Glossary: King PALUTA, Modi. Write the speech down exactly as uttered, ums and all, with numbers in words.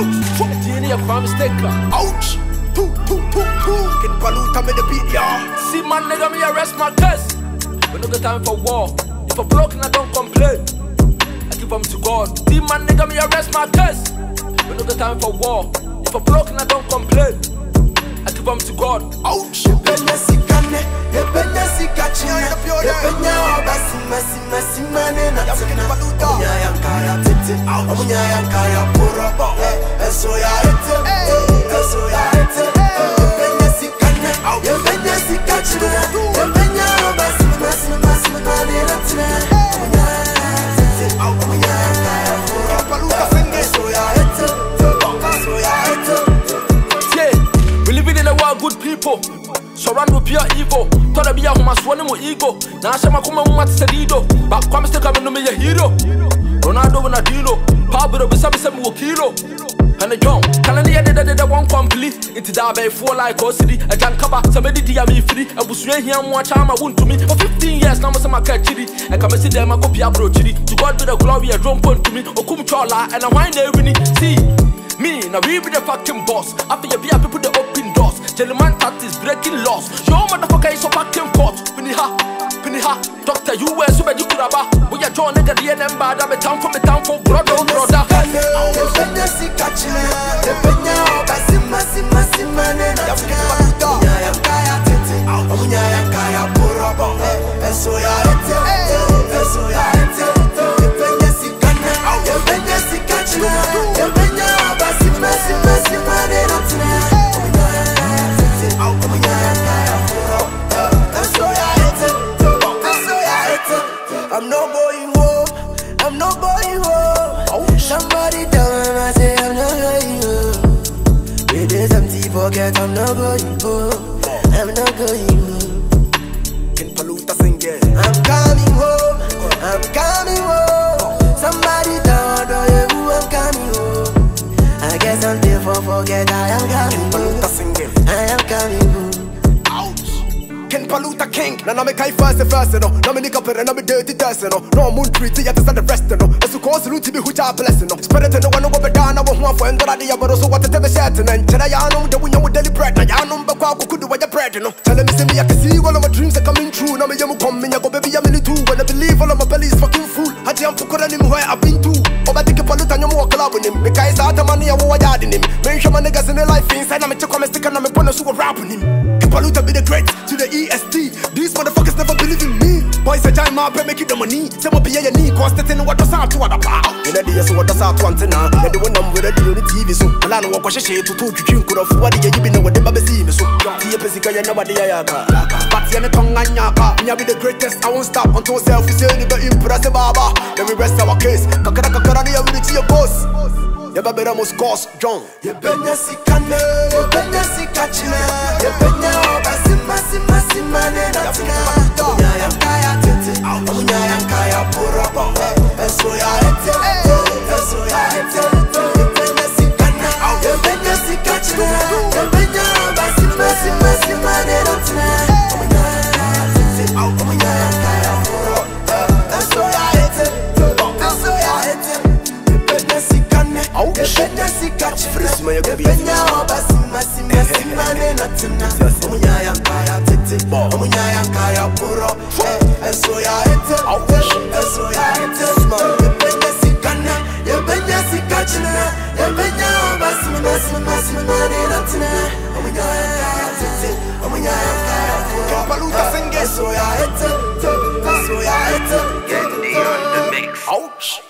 Ouch! Genie, if I'm mistaken. Ouch! Poo, poo, poo, poo. King Paluta made the beat, y'all. See, man, nigga, me arrest my case. We no got time for war. If I'm broken, I don't complain. I give them to God. See, man, nigga, me arrest my case. We no got time for war. If I'm broken, I don't complain. I give them to God. Ouch! I'm gonna we living in a world good people, surrounded with pure evil. Thought I'd be a woman's one more ego. Now I'm a woman to Sedido, but come still coming to me a hero. Ronaldo and Adilo, Pablo, Bissabissamu, Kilo, and a John. Canada did that one complete. It's that by four like city. A Jan Kaba, somebody D M E free. I was here and watch how I wound to me. For fifteen years, now I'm a catchy. I come and see them, I copy a brochery. To God be the glory, a drum point to me. O Kum Chola, and I wind there with see, me, now we be the fucking boss. After you be a people, the open doors. Gentleman that is breaking laws. Your motherfucker is a fucking pot. Piniha, Piniha. Doctor, you were so bad you could have a we are drawn nigga the N M bad I'm a town from a town for brother or brother. I'm not going home, I'm not going home. Ouch. Somebody down and I say I'm not going home. With this empty pocket, I'm not going home. I'm not going home. King Paluta sing it. I'm coming home, I'm coming home. Somebody down, don't you know I'm coming home. I guess I'm there for forget I am coming home. King Paluta sing it. I am coming home. Ouch. King Paluta King, now me kai fast and fast no. Now me nigga pere, now me dirty dancing no. No moon treaty, yet stand the rest no. As you cause root to be which I bless no. Spirit no one over down, I want one for and that idea, but also what the devil said and then. Tell I know the winner with daily bread, now I know but how could do what your bread no. Tell me see me, I can see all of my dreams are coming true. Now me yamu come in, I go baby yamini too. When I believe all of my belly is fucking full. I jam pukura ni where I've been to. Over the Paluta no more collab with him. Me kai is out of money, I want yard in him. Make sure my niggas in the life inside, I'm a check on my stick and I'm a bonus who will rap with him. King Paluta be the great to the E S T. These motherfuckers never believe in me. Boys say giant man, make it the money. Say my pay your knee, cause they know what does out to other power. In the day, so what does out to antenna. And the one I'm with the T V so. And I know what she said to two chicken could have what you been over the baby see me so. See a physical, you know what they are. But you're the tongue and yaka. You be the greatest, I won't stop until self is the impressive baba. Then we rest our case. Kakara kakara, you will see your boss. You better most cause, John. You better see Kane, you better see Kachina, you better see Massima. Ouch!